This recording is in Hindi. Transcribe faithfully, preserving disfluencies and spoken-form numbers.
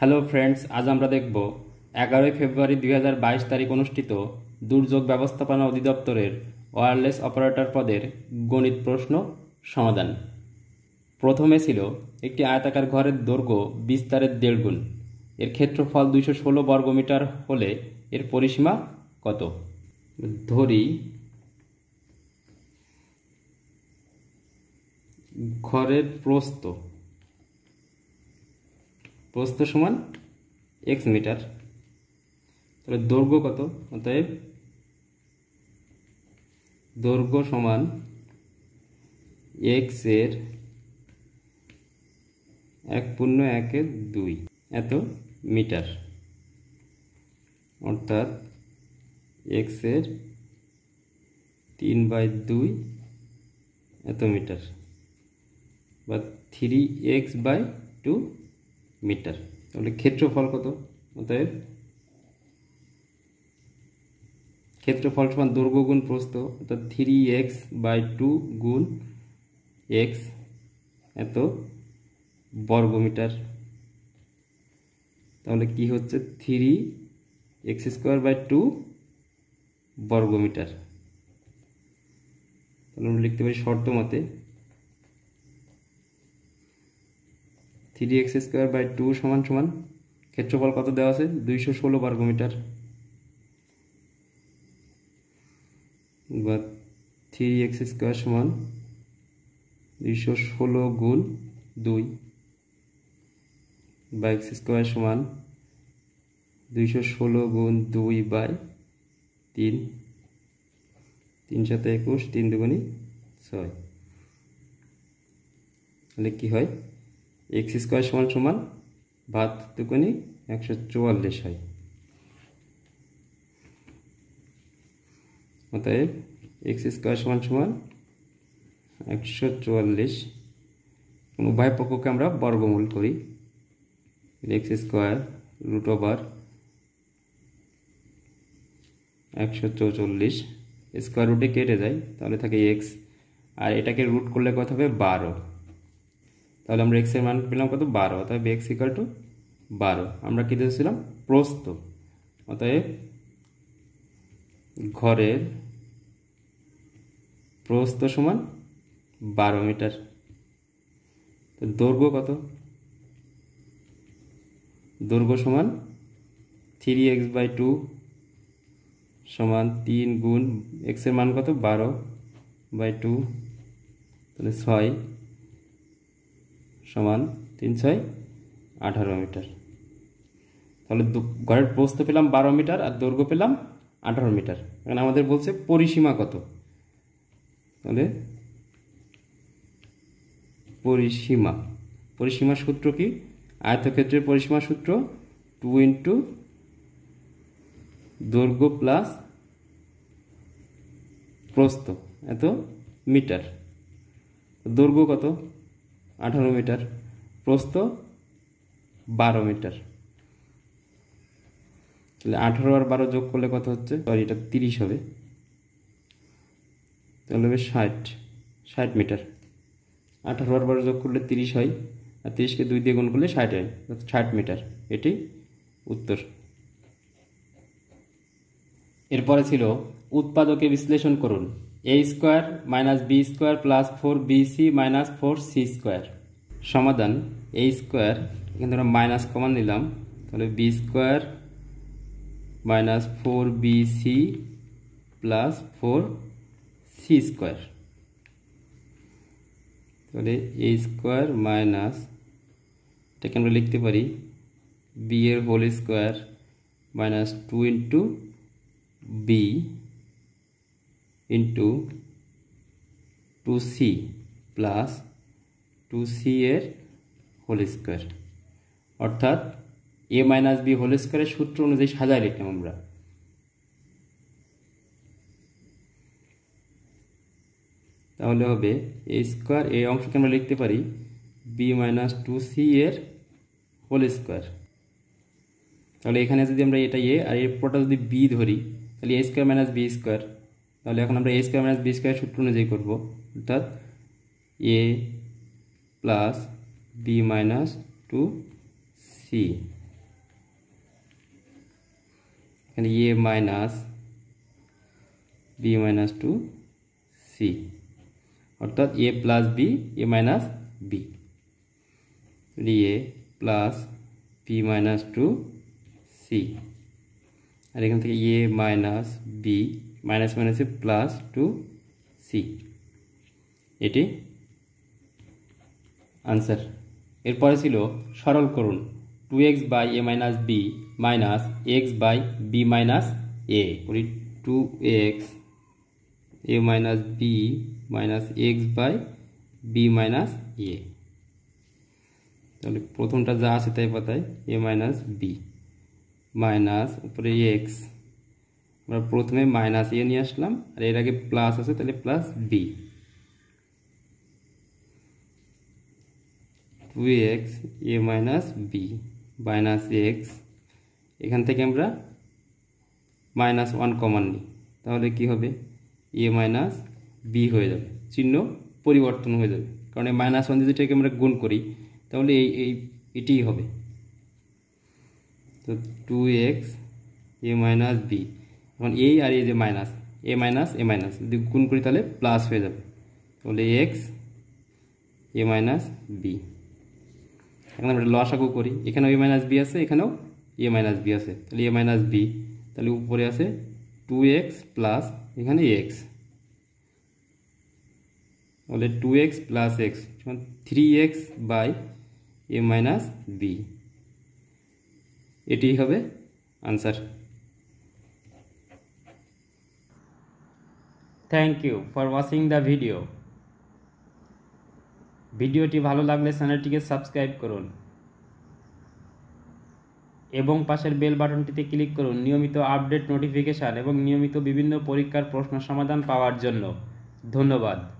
हेलो फ्रेंड्स, आज आमरा देखबो एगारोई फेब्रुआरी दुई हज़ार बाईश तारीख अनुष्ठित दुर्योग व्यवस्थापना अधिदप्तरेर वायरलेस अपारेटर पदेर गणित प्रश्न समाधान। प्रथमे छिलो एकटी आयताकार घरेर दैर्घ्य विस्तारेर देड़ गुण, एर क्षेत्रफल दुइशो षोलो वर्ग मीटार होले एर परिसीमा कत। धरि घरेर प्रस्थ प्रस्थ समान एक्स मीटार, दैर्घ्य कत, अतएव दैर्घ्य समान एक्स एर एक पूर्ण एक दुई एत मीटार, अर्थात एक्स एर तीन बाई दुई एत मीटार बा three x by two metre. तो क्षेत्रफल कत, अतएव क्षेत्रफल समान दैर्घ्य गुण प्रस्थ, अर्थात थ्री एक्स बाई टू गुण एक्स एत वर्ग मीटार। ताहले कि होच्छे three x square by two वर्ग मीटार। ताहले आमरा लिखते पारी शर्त मते three x square by two समान समान क्षेत्रफल कत देवा आछे दुइशो षोलो वर्ग मीटार, थ्री एक्स स्क्वायर समान दुइशो षोलो गुण दुई बाई एक्स स्क्वायर समान दुइशो षोलो गुण दुई बाई तीन, तीन साथे एकुश, तीन दुगुणी छय। ताहले कि हय एक्स स्क्वायर समान समान बाहत्तुकोनी एकशो चुवाल्लिस है, अतएव एक्स स्क्वायर समान समान एकशो चुवाल्लिस। उभय पक्ष के आमरा वर्गमूल करी, एक्स स्क्वायर रूट ओवर एकशो चौचल्लिस स्क्वायर रूटे केटे जाए ताहले थाके एक्स और एटाके रूट करले कत होबे बारो। তাহলে আমরা x এর মান পেলাম কত, বারো, অতএব x ইকুয়াল টু বারো। আমরা কি দিয়েছিলাম প্রস্থ, অতএব ঘরের প্রস্থ সমান বারো মিটার। তো দৈর্ঘ্য কত, দৈর্ঘ্য সমান থ্রি এক্স বাই টু সমান তিন গুণ x এর মান কত বারো বাই টু, তাহলে ছয় समान तीन छय अठारो मीटार। तो घर प्रस्थ पेलाम बारो मीटार और दैर्घ्य पेलाम अठारो मीटार। एखाने आमादेर बोलछे परिसीमा कत, ताहले परिसीमा परिसीमा सूत्र कि आयतक्षेत्रेर परिसीमा सूत्र टू इंटू दैर्घ्य प्लस प्रस्थ एत मीटार। दैर्घ्य कत अठारो मीटार, प्रस्थ बारो मीटार, अठारो और बारो जोग कर ले कत होच्छे सरि एटा त्रिश होबे, ताहले होबे षाट, षाट मीटार। अठारो और बारो जोग करले त्रिश हय और त्रिश के दुई दिये गुण करले षाट हय, षाट मीटार एटाई उत्तर। एरपरे छिलो उत्पादके विश्लेषण करुन a square minus b square plus four b c minus four c square. समाधान ए स्क्वायर एखाने माइनस कमन निलाम, ताहले b square minus four b c plus four c square, ताहले ए स्क्वायर माइनस एटाके आमरा लिखते पारी बी एर whole square minus two into b into two c plus two c एर होल स्कोर, अर्थात a minus b whole square सूत्र अनुजायी सजाय लिखलाम आमरा। ताहले होबे ए स्कोर ए अंशके आमरा लिखते पारी बी माइनस टू सी एर होल स्कोर। ताहले एखाने जोदि आमरा एटा ए आर एर पटा जोदि बी धरी ताहले a square minus b square, তাহলে এখন আমরা a square minus b square সূত্র অনুযায়ী করব, অর্থাৎ a plus b minus two c and a minus b minus two c, अर्थात a plus b a minus b, a plus b minus two c, और एखान थेके a minus b minus minus plus two c, एटी आंसर। एरपर छिलो सरल करुन two x by a minus b minus x by b minus a, two x a minus b minus x by b minus a, ताहले प्रथमटा जा आछे ताई पाताई ए माइनस बी माइनस उपरे एक्स, आमरा प्रथमे माइनस ए निये आसलाम आर एर आगे प्लस आछे ताहले plus b, two x a minus b minus x, एखान थेके आमरा माइनस वन कमन निई, ताहले कि होबे ए माइनस बी हो जाए, चिन्ह परिवर्तन हो जाए कारण माइनस वन जो गुण करी तो ये हो तो two x a minus b a और ये minus a minus a minus जो गुण करी ताहले प्लस हो जाए एक्स ए माइनस बी, एखाने आमरा लसागु करी एखाने ए माइनस बी आछे एखानेओ ए माइनस बी आछे ताहले ए माइनस बी ताहले उपरे आछे टू एक्स प्लस एखाने x two x plus x three x by a minus b, एटी हबे answer. Thank you for watching the video. वीडियोटी भालो लागले चैनलटीके सबस्क्राइब करुन एबं पाशेर बेल बाटनटीते क्लिक करुन नियमित आपडेट नोटिफिकेशन एबं नियमित विभिन्न परीक्षार प्रश्न समाधान पावार जोन्नो। धन्यवाद।